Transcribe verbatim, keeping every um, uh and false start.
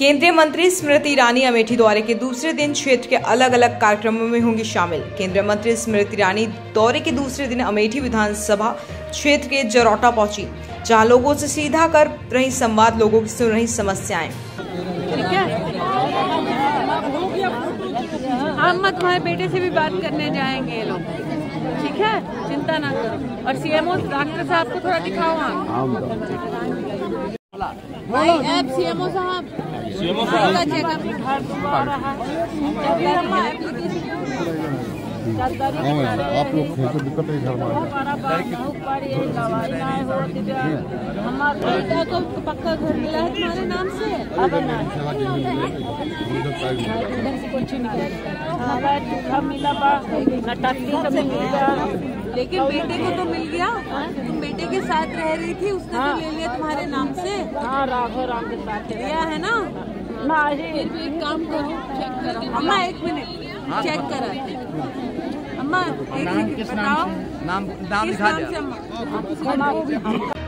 केंद्रीय मंत्री स्मृति ईरानी अमेठी दौरे के दूसरे दिन क्षेत्र के अलग अलग कार्यक्रमों में होंगी शामिल। केंद्रीय मंत्री स्मृति ईरानी दौरे के दूसरे दिन अमेठी विधानसभा क्षेत्र के जरोटा पहुंची, जहां लोगों से सीधा कर रही संवाद, लोगों की सुन रही समस्याएं। हम मत तुम्हारे बेटे से भी बात करने जाएंगे ये लोग, ठीक है, चिंता ना करो। और सीएमओ डॉक्टर साहब को थोड़ा दिखाओ। सीएमओ साहब सीएमओ साहब आप लोग दिक्कत हमारा को पक्का घर मिला है तुम्हारे नाम से। लेकिन बेटे को तो मिल गया, तुम बेटे के साथ रह रही थी, उसने तो ले लिया तुम्हारे नाम से। हाँ, राघव राम के साथ लिया है ना। फिर भी एक काम करो, चेक करो। अम्मा एक मिनट चेक करा। अम्मा एक मिनट बताओ नाम नाम दिखा दो।